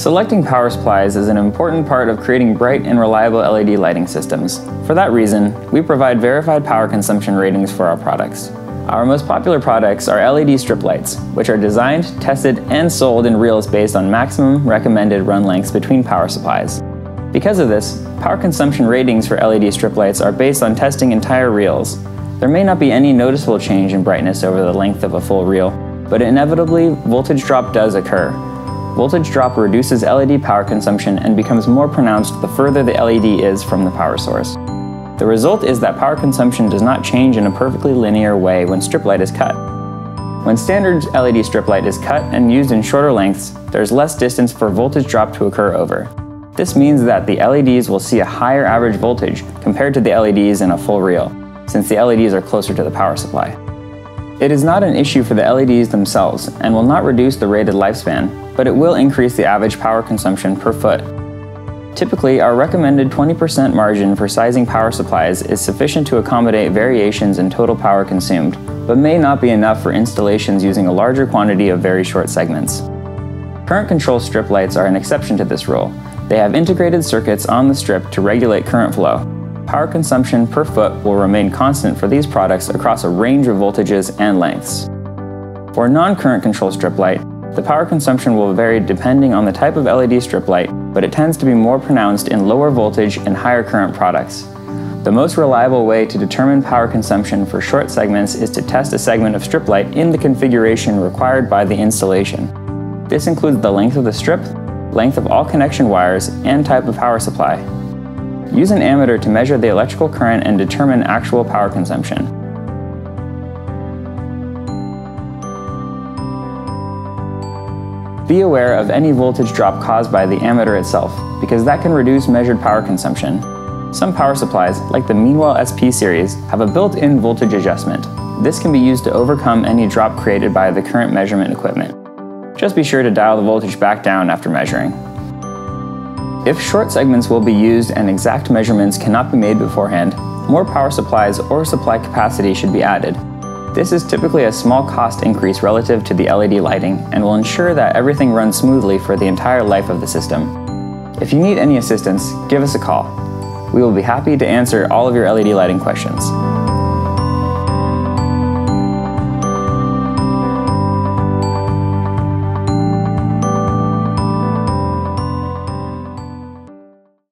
Selecting power supplies is an important part of creating bright and reliable LED lighting systems. For that reason, we provide verified power consumption ratings for our products. Our most popular products are LED strip lights, which are designed, tested, and sold in reels based on maximum recommended run lengths between power supplies. Because of this, power consumption ratings for LED strip lights are based on testing entire reels. There may not be any noticeable change in brightness over the length of a full reel, but inevitably, voltage drop does occur. Voltage drop reduces LED power consumption and becomes more pronounced the further the LED is from the power source. The result is that power consumption does not change in a perfectly linear way when strip light is cut. When standard LED strip light is cut and used in shorter lengths, there's less distance for voltage drop to occur over. This means that the LEDs will see a higher average voltage compared to the LEDs in a full reel, since the LEDs are closer to the power supply. It is not an issue for the LEDs themselves and will not reduce the rated lifespan, but it will increase the average power consumption per foot. Typically, our recommended 20% margin for sizing power supplies is sufficient to accommodate variations in total power consumed, but may not be enough for installations using a larger quantity of very short segments. Current control strip lights are an exception to this rule. They have integrated circuits on the strip to regulate current flow. Power consumption per foot will remain constant for these products across a range of voltages and lengths. For non-current control strip light, the power consumption will vary depending on the type of LED strip light, but it tends to be more pronounced in lower voltage and higher current products. The most reliable way to determine power consumption for short segments is to test a segment of strip light in the configuration required by the installation. This includes the length of the strip, length of all connection wires, and type of power supply. Use an ammeter to measure the electrical current and determine actual power consumption. Be aware of any voltage drop caused by the ammeter itself, because that can reduce measured power consumption. Some power supplies, like the Meanwell SP series, have a built-in voltage adjustment. This can be used to overcome any drop created by the current measurement equipment. Just be sure to dial the voltage back down after measuring. If short segments will be used and exact measurements cannot be made beforehand, more power supplies or supply capacity should be added. This is typically a small cost increase relative to the LED lighting and will ensure that everything runs smoothly for the entire life of the system. If you need any assistance, give us a call. We will be happy to answer all of your LED lighting questions.